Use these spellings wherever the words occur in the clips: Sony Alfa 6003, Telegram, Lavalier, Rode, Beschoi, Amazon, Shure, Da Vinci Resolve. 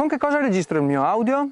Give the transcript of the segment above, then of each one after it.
Con che cosa registro il mio audio?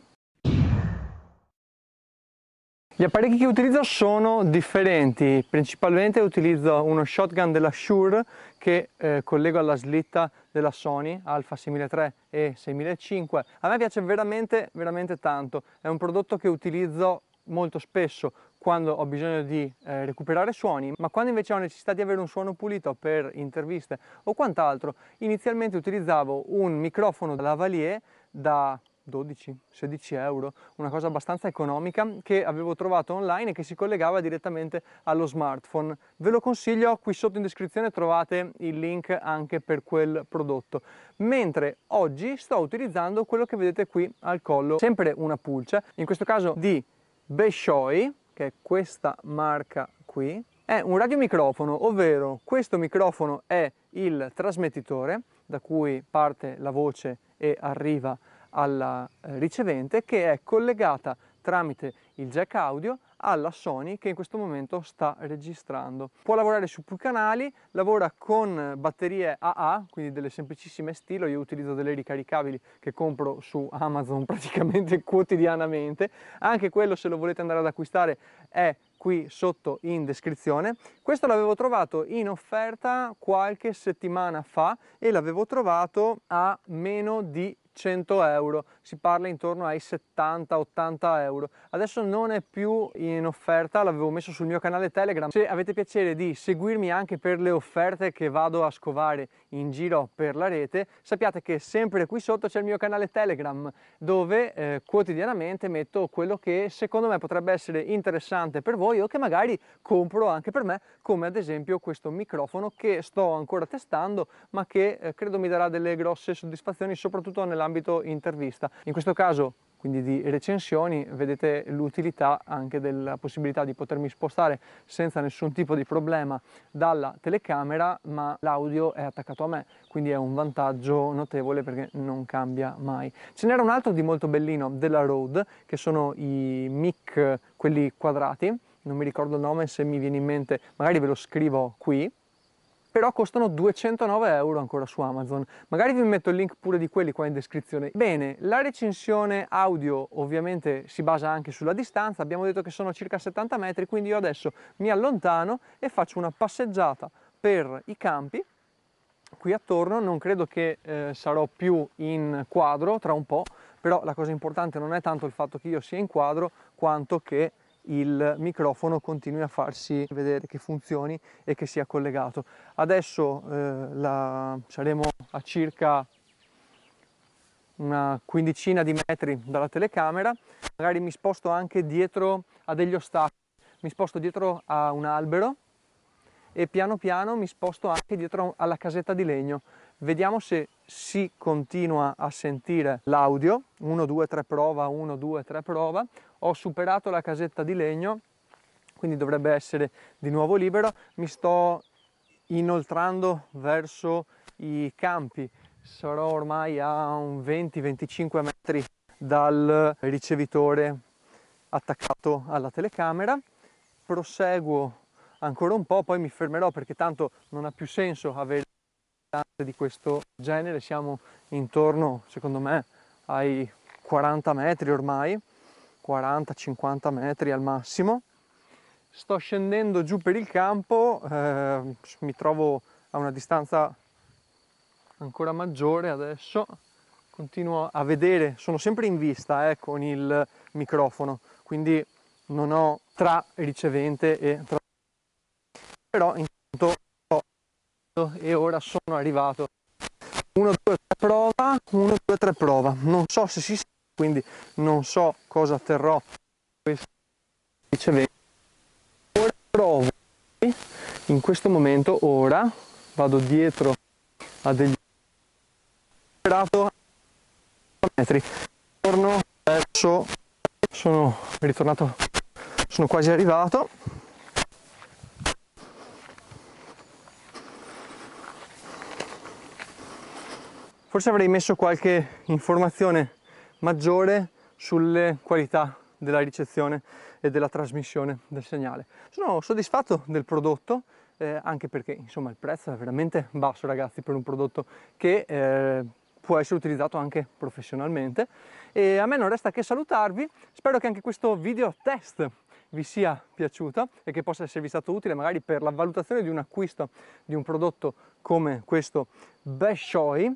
Gli apparecchi che utilizzo sono differenti, principalmente utilizzo uno shotgun della Shure che collego alla slitta della Sony Alfa 6003 e 6005. A me piace veramente, veramente tanto, è un prodotto che utilizzo molto spesso quando ho bisogno di recuperare suoni, ma quando invece ho necessità di avere un suono pulito per interviste o quant'altro, inizialmente utilizzavo un microfono Lavalier da 12-16 euro, una cosa abbastanza economica che avevo trovato online e che si collegava direttamente allo smartphone. Ve lo consiglio, qui sotto in descrizione trovate il link anche per quel prodotto. Mentre oggi sto utilizzando quello che vedete qui al collo, sempre una pulce, in questo caso di Beschoi, che è questa marca qui. È un radiomicrofono, ovvero questo microfono è il trasmettitore da cui parte la voce e arriva alla ricevente, che è collegata tramite il jack audio alla Sony che in questo momento sta registrando. Può lavorare su più canali, lavora con batterie AA, quindi delle semplicissime stilo, io utilizzo delle ricaricabili che compro su Amazon praticamente quotidianamente, anche quello se lo volete andare ad acquistare è qui sotto in descrizione. Questo l'avevo trovato in offerta qualche settimana fa e l'avevo trovato a meno di 100 euro, si parla intorno ai 70-80 euro. Adesso non è più in offerta, l'avevo messo sul mio canale Telegram. Se avete piacere di seguirmi anche per le offerte che vado a scovare in giro per la rete, sappiate che sempre qui sotto c'è il mio canale Telegram dove quotidianamente metto quello che secondo me potrebbe essere interessante per voi o che magari compro anche per me, come ad esempio questo microfono che sto ancora testando ma che credo mi darà delle grosse soddisfazioni soprattutto nell'ambito intervista. In questo caso quindi di recensioni vedete l'utilità anche della possibilità di potermi spostare senza nessun tipo di problema dalla telecamera, ma l'audio è attaccato a me, quindi è un vantaggio notevole perché non cambia mai. Ce n'era un altro di molto bellino della Rode che sono i mic, quelli quadrati, non mi ricordo il nome, se mi viene in mente magari ve lo scrivo qui, però costano 209 euro ancora su Amazon. Magari vi metto il link pure di quelli qua in descrizione. Bene, la recensione audio ovviamente si basa anche sulla distanza, abbiamo detto che sono circa 70 metri, quindi io adesso mi allontano e faccio una passeggiata per i campi qui attorno. Non credo che sarò più in quadro tra un po', però la cosa importante non è tanto il fatto che io sia in quadro, quanto che il microfono continui a farsi vedere, che funzioni e che sia collegato. Adesso saremo a circa una quindicina di metri dalla telecamera, magari mi sposto anche dietro a degli ostacoli, mi sposto dietro a un albero e piano piano mi sposto anche dietro alla casetta di legno. Vediamo se si continua a sentire l'audio. 1, 2, 3 prova, 1, 2, 3 prova. Ho superato la casetta di legno, quindi dovrebbe essere di nuovo libero. Mi sto inoltrando verso i campi, sarò ormai a un 20-25 metri dal ricevitore attaccato alla telecamera. Proseguo ancora un po', poi mi fermerò perché tanto non ha più senso avere di questo genere. Siamo intorno, secondo me, ai 40 metri ormai, 40-50 metri al massimo. Sto scendendo giù per il campo, mi trovo a una distanza ancora maggiore adesso, continuo a vedere, sono sempre in vista con il microfono, quindi non ho tra ricevente e tra... però intanto e ora sono arrivato. 1, 2, 3 prova, 1, 2, 3 prova. Non so se si sente, quindi non so cosa terrò questo ricevente. Ora provo. In questo momento ora vado dietro a degli metri. Torno verso, sono ritornato, sono quasi arrivato. Forse avrei messo qualche informazione maggiore sulle qualità della ricezione e della trasmissione del segnale. Sono soddisfatto del prodotto, anche perché insomma il prezzo è veramente basso, ragazzi, per un prodotto che può essere utilizzato anche professionalmente. E a me non resta che salutarvi, spero che anche questo video test vi sia piaciuta e che possa esservi stato utile magari per la valutazione di un acquisto di un prodotto come questo Beschoi.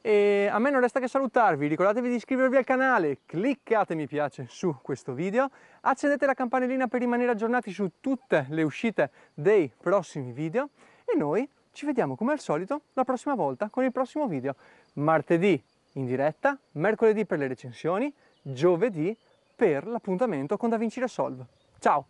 E a me non resta che salutarvi, ricordatevi di iscrivervi al canale, cliccate mi piace su questo video, accendete la campanellina per rimanere aggiornati su tutte le uscite dei prossimi video e noi ci vediamo come al solito la prossima volta con il prossimo video, martedì in diretta, mercoledì per le recensioni, giovedì per l'appuntamento con Da Vinci Resolve. Ciao!